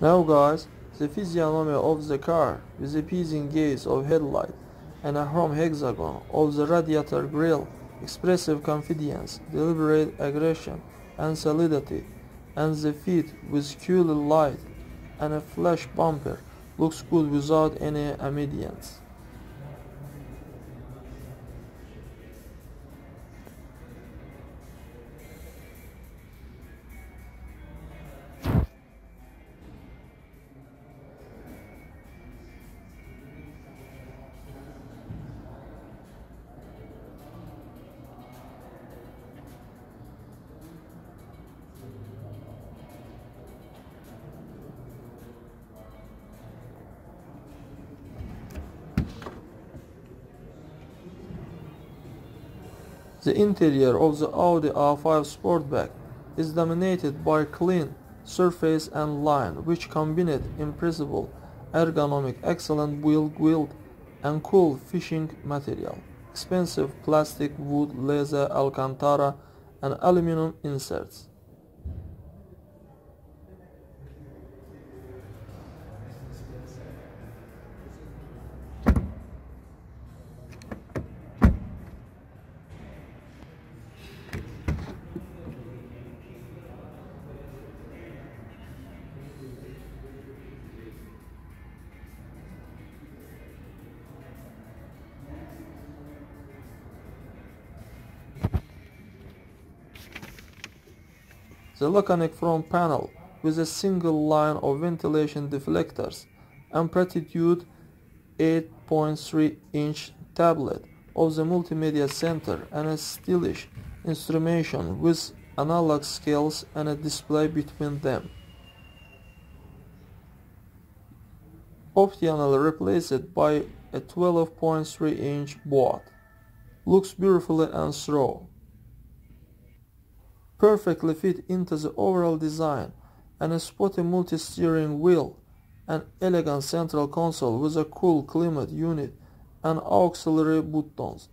Now guys, the physiognomy of the car with a pleasing gaze of headlight and a chrome hexagon of the radiator grille, expressive confidence, deliberate aggression and solidity, and the feet with cool light and a flash bumper looks good without any amendments. The interior of the Audi A5 Sportback is dominated by clean surface and line, which combined impressible ergonomic, excellent wheel guild and cool fishing material, expensive plastic, wood, leather, Alcantara and aluminum inserts. The laconic front panel with a single line of ventilation deflectors, amplitude 8.3-inch tablet of the multimedia center, and a stylish instrumentation with analog scales and a display between them. Optionally replaced by a 12.3-inch board. Looks beautifully and thorough. Perfectly fit into the overall design, and a sporty multi-steering wheel, an elegant central console with a cool climate unit and auxiliary buttons.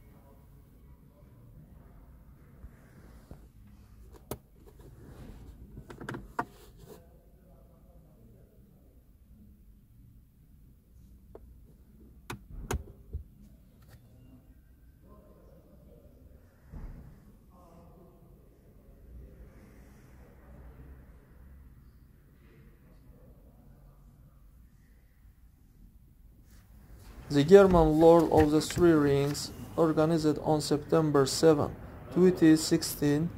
The German Lord of the Three Rings, organized on September 7, 2016,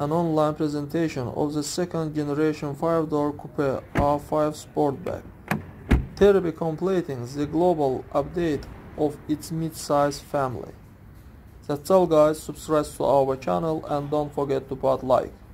an online presentation of the second generation 5-door coupe A5 Sportback, thereby completing the global update of its mid-size family. That's all guys, subscribe to our channel and don't forget to put like.